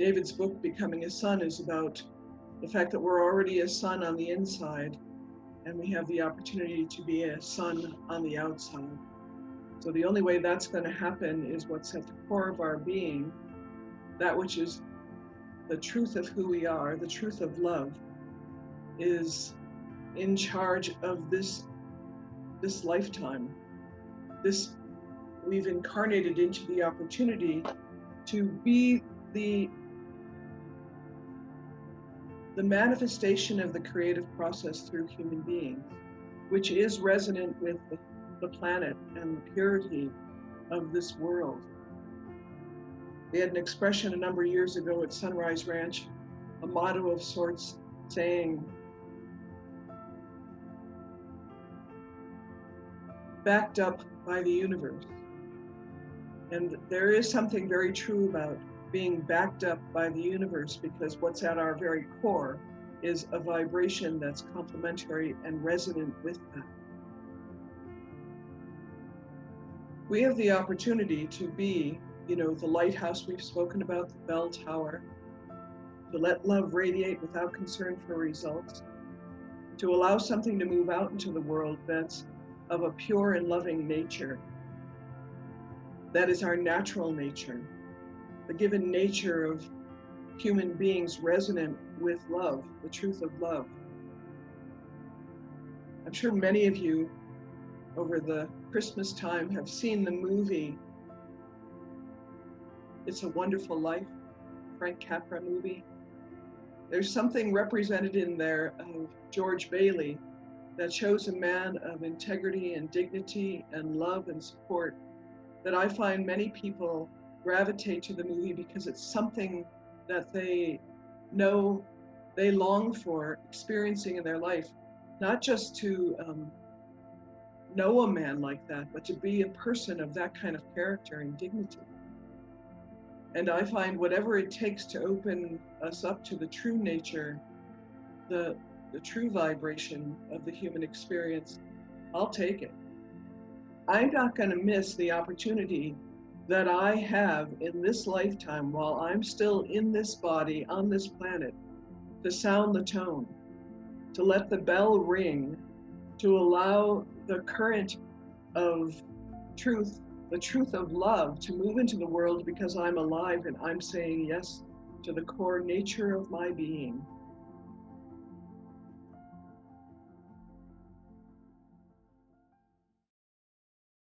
David's book, Becoming a Son, is about the fact that we're already a son on the inside, and we have the opportunity to be a son on the outside. So the only way that's going to happen is what's at the core of our being, that which is the truth of who we are, the truth of love, is in charge of this lifetime. This, we've incarnated into the opportunity to be the manifestation of the creative process through human beings, which is resonant with the planet and the purity of this world. They had an expression a number of years ago at Sunrise Ranch, a motto of sorts, saying, backed up by the universe. And there is something very true about being backed up by the universe, because what's at our very core is a vibration that's complementary and resonant with that. We have the opportunity to be, the lighthouse we've spoken about, the bell tower, to let love radiate without concern for results, to allow something to move out into the world that's of a pure and loving nature. That is our natural nature. The given nature of human beings resonant with love, the truth of love. I'm sure many of you over the Christmas time have seen the movie It's a Wonderful Life, Frank Capra movie. There's something represented in there of George Bailey that shows a man of integrity and dignity and love and support, that I find many people gravitate to the movie because it's something that they know they long for experiencing in their life, not just to know a man like that, but to be a person of that kind of character and dignity. And I find whatever it takes to open us up to the true nature, the true vibration of the human experience, I'll take it. I'm not going to miss the opportunity that I have in this lifetime, while I'm still in this body, on this planet, to sound the tone, to let the bell ring, to allow the current of truth, the truth of love, to move into the world, because I'm alive and I'm saying yes to the core nature of my being.